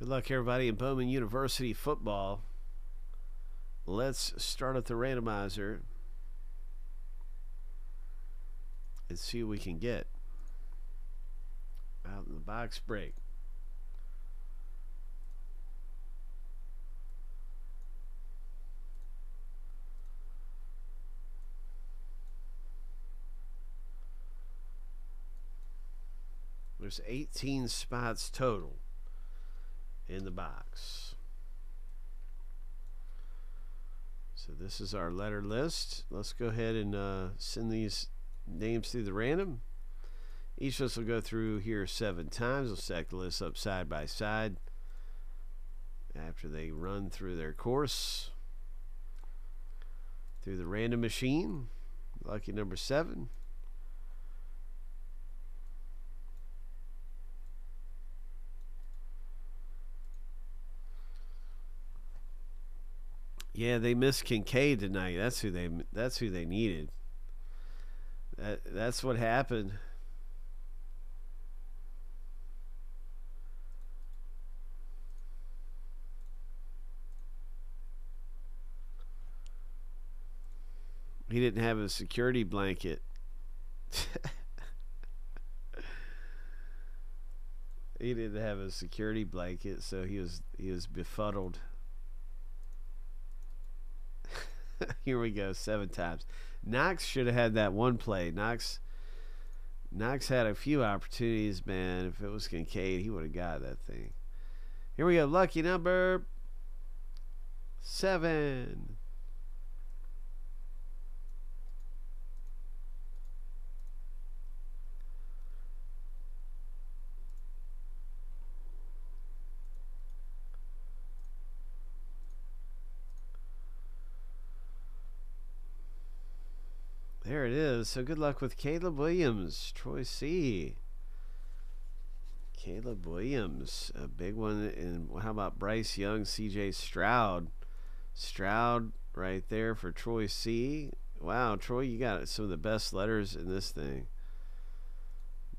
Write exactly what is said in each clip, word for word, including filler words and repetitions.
Good luck, everybody, in Bowman University football. Let's start at the randomizer and see what we can get out in the box break. There's eighteen spots total in the box. So this is our letter list. Let's go ahead and uh, send these names through the random. Each of us will go through here seven times. We'll stack the list up side by side after they run through their course through the random machine. Lucky number seven. Yeah, they missed Kincaid tonight. That's who they. That's who they needed. That. That's what happened. He didn't have a security blanket. He didn't have a security blanket, so he was he was befuddled. Here we go, seven times. Knox should have had that one play. Knox Knox had a few opportunities, man. If it was Kincaid, he would have got that thing. Here we go, lucky number seven. There it is. So good luck with Caleb Williams, Troy C. Caleb Williams, a big one. And how about Bryce Young, C J Stroud? Stroud right there for Troy C. Wow, Troy, you got some of the best letters in this thing.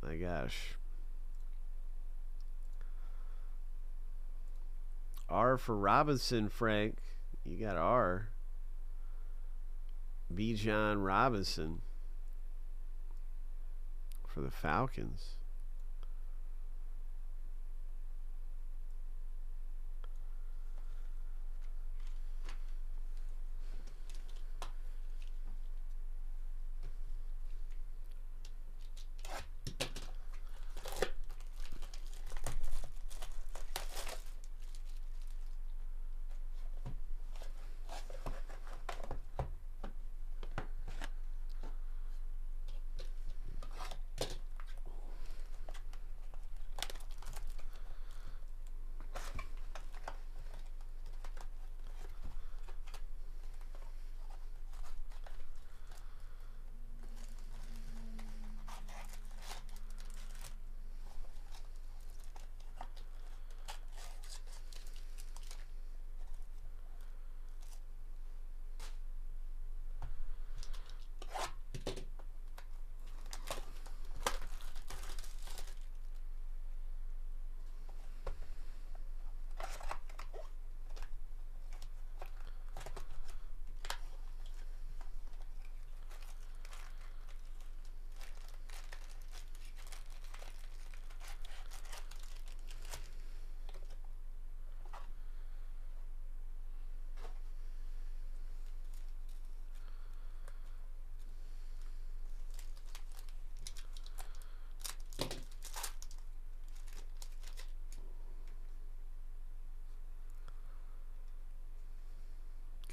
My gosh. R for Robinson, Frank. You got R. Bijan Robinson for the Falcons.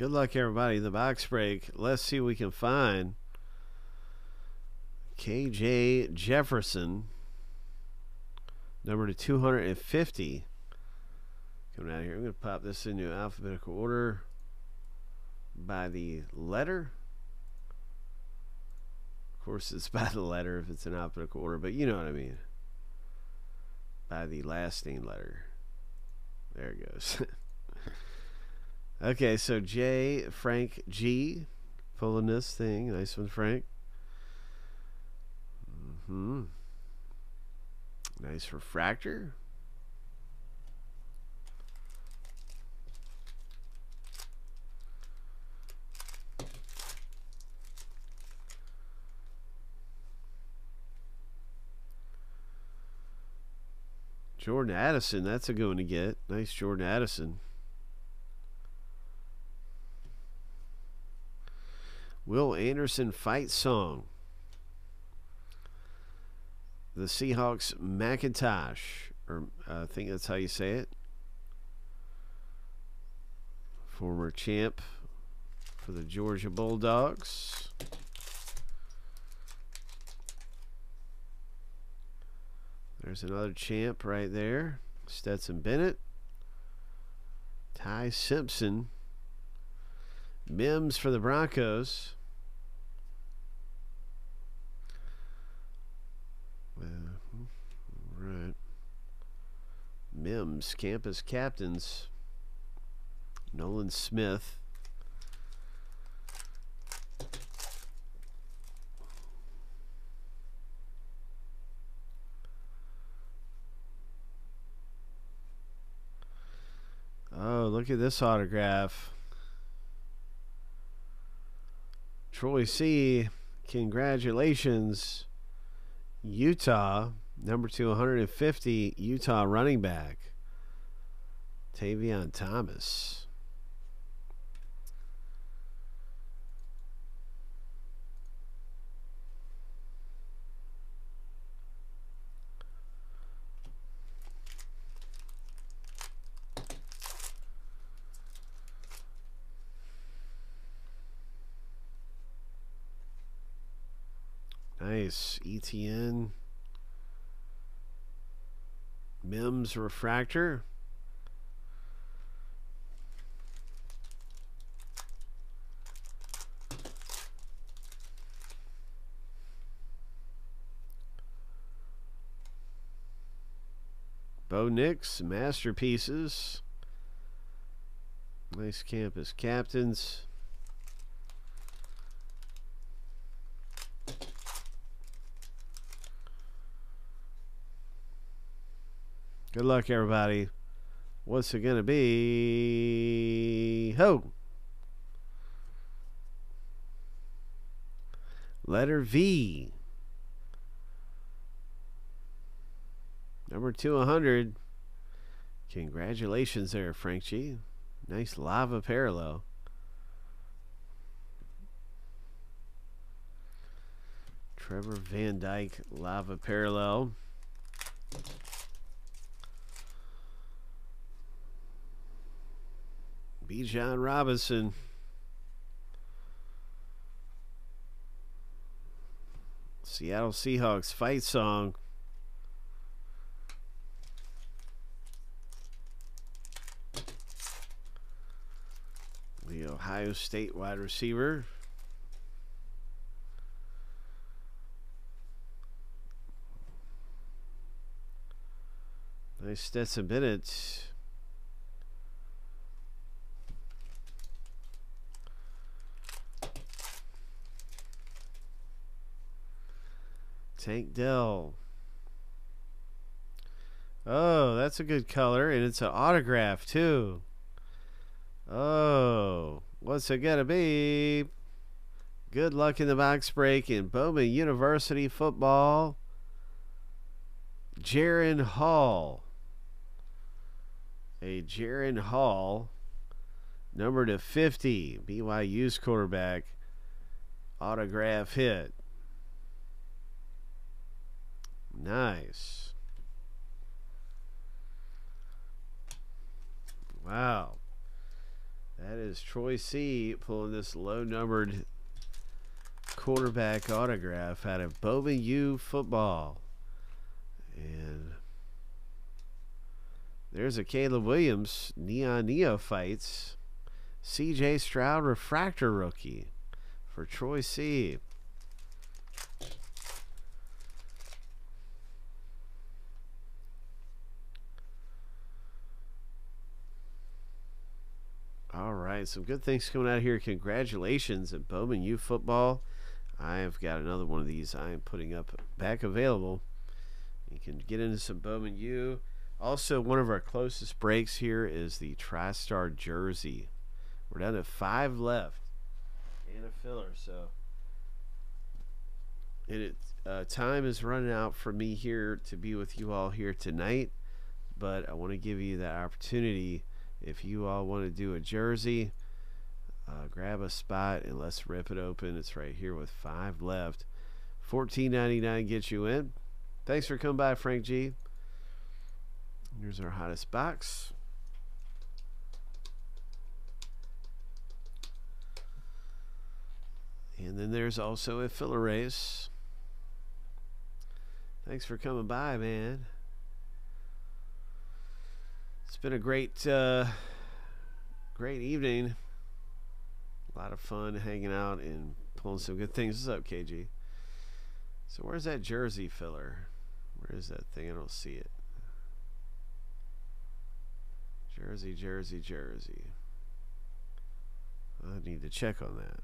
Good luck, everybody, in the box break. Let's see what we can find. K J Jefferson, number to two hundred fifty. Coming out of here. I'm going to pop this into alphabetical order by the letter. Of course, it's by the letter if it's in alphabetical order, but you know what I mean. By the last name letter. There it goes. Okay, so J, Frank G, pulling this thing. Nice one, Frank. Mm-hmm. Nice refractor. Jordan Addison, that's a good one to get. Nice Jordan Addison. Will Anderson fight song. The Seahawks McIntosh, or I think that's how you say it. Former champ for the Georgia Bulldogs. There's another champ right there. Stetson Bennett. Ty Simpson. Mims for the Broncos. Well, right. Mims, campus captains. Nolan Smith. Oh, look at this autograph. Troy C, congratulations. Utah, number two hundred fifty, Utah running back. Tavion Thomas. Nice. E T N. Mims refractor. Bo Nix, masterpieces. Nice campus captains. Good luck, everybody. What's it gonna be? Ho! Letter V. Number two hundred. Congratulations there, Frank G. Nice lava parallel. Trevor Van Dyke lava parallel. Bijan Robinson. Seattle Seahawks fight song. The Ohio State wide receiver. Nice Stetson Bennett. Tank Dell. Oh, that's a good color, and it's an autograph too. Oh, what's it gonna be? Good luck in the box break in Bowman University football. Jaren Hall. A Jaren Hall, number to fifty, B Y U's quarterback. Autograph hit. Nice. Wow. That is Troy C pulling this low numbered quarterback autograph out of Bowman U football. And there's a Caleb Williams Neon Neophytes C J Stroud refractor rookie for Troy C. Some good things coming out of here. Congratulations at Bowman U football. I've got another one of these I am putting up back available. You can get into some Bowman U. Also, one of our closest breaks here is the TriStar jersey. We're down to five left and a filler, so and it uh, time is running out for me here to be with you all here tonight. but I want to give you that opportunity. If you all want to do a jersey, uh, grab a spot and let's rip it open. It's right here with five left. fourteen ninety-nine gets you in. Thanks for coming by, Frank G. Here's our hottest box. And then there's also a filler race. Thanks for coming by, man. It's been a great uh, great evening. A lot of fun hanging out and pulling some good things. What's up, K G? So where's that jersey filler? Where is that thing? I don't see it. Jersey, jersey, jersey. I need to check on that.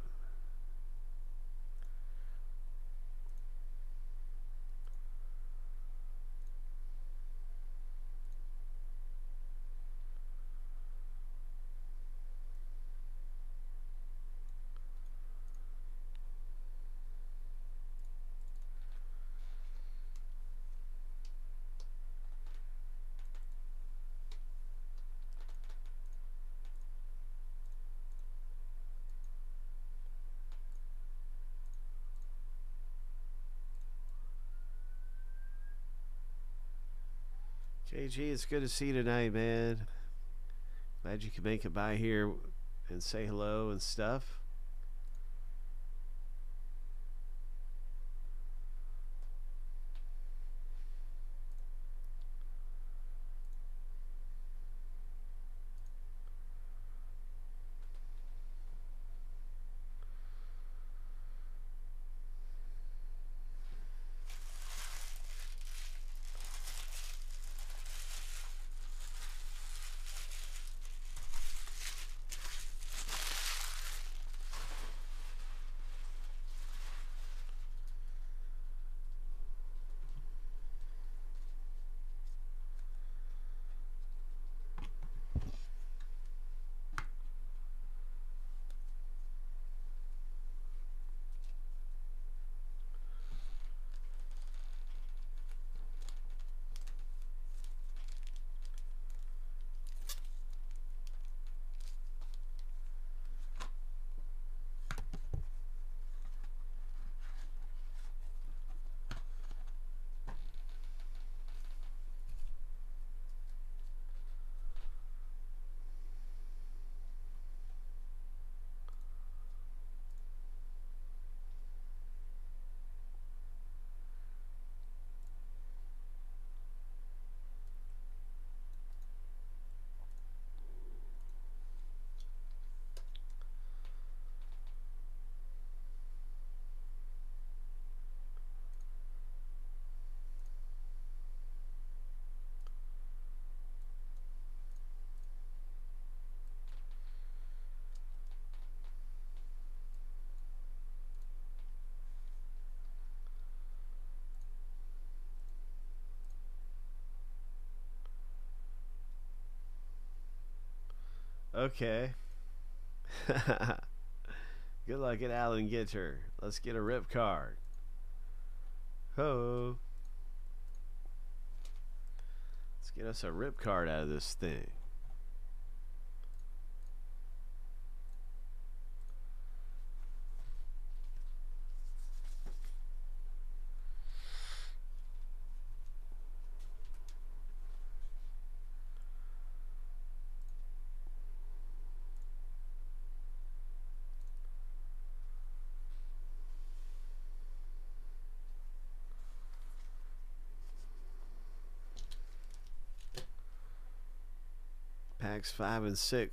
K G, it's good to see you tonight, man. Glad you could make it by here and say hello and stuff. Okay. Good luck at Allen Ginter. Let's get a rip card. Ho. Let's get us a rip card out of this thing. Five and six